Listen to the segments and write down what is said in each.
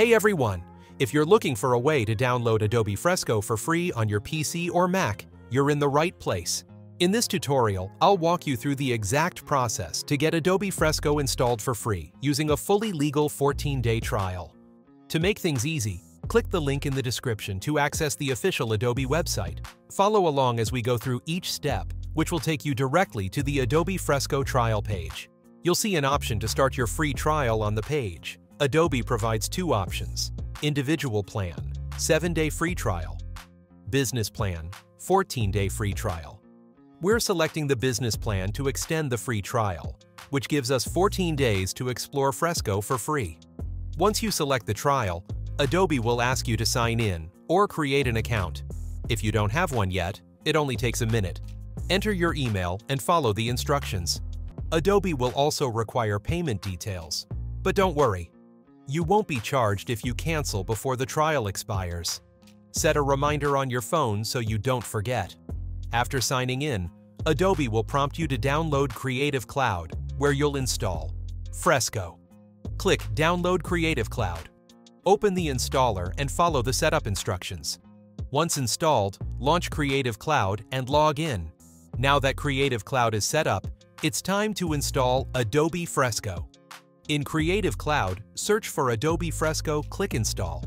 Hey everyone! If you're looking for a way to download Adobe Fresco for free on your PC or Mac, you're in the right place. In this tutorial, I'll walk you through the exact process to get Adobe Fresco installed for free using a fully legal 14-day trial. To make things easy, click the link in the description to access the official Adobe website. Follow along as we go through each step, which will take you directly to the Adobe Fresco trial page. You'll see an option to start your free trial on the page. Adobe provides two options: individual plan, 7-day free trial; business plan, 14-day free trial. We're selecting the business plan to extend the free trial, which gives us 14 days to explore Fresco for free. Once you select the trial, Adobe will ask you to sign in or create an account. If you don't have one yet, it only takes a minute. Enter your email and follow the instructions. Adobe will also require payment details, but don't worry. You won't be charged if you cancel before the trial expires. Set a reminder on your phone so you don't forget. After signing in, Adobe will prompt you to download Creative Cloud, where you'll install Fresco. Click Download Creative Cloud. Open the installer and follow the setup instructions. Once installed, launch Creative Cloud and log in. Now that Creative Cloud is set up, it's time to install Adobe Fresco. In Creative Cloud, search for Adobe Fresco, click Install,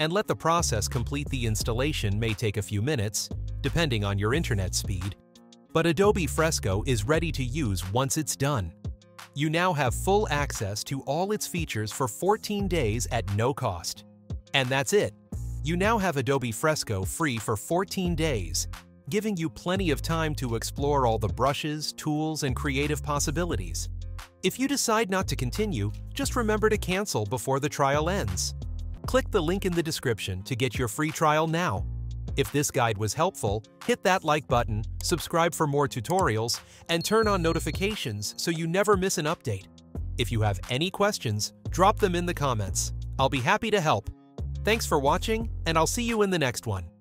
and let the process complete. The installation may take a few minutes, depending on your internet speed, but Adobe Fresco is ready to use once it's done. You now have full access to all its features for 14 days at no cost. And that's it. You now have Adobe Fresco free for 14 days, giving you plenty of time to explore all the brushes, tools, and creative possibilities. If you decide not to continue, just remember to cancel before the trial ends. Click the link in the description to get your free trial now. If this guide was helpful, hit that like button, subscribe for more tutorials, and turn on notifications so you never miss an update. If you have any questions, drop them in the comments. I'll be happy to help. Thanks for watching, and I'll see you in the next one.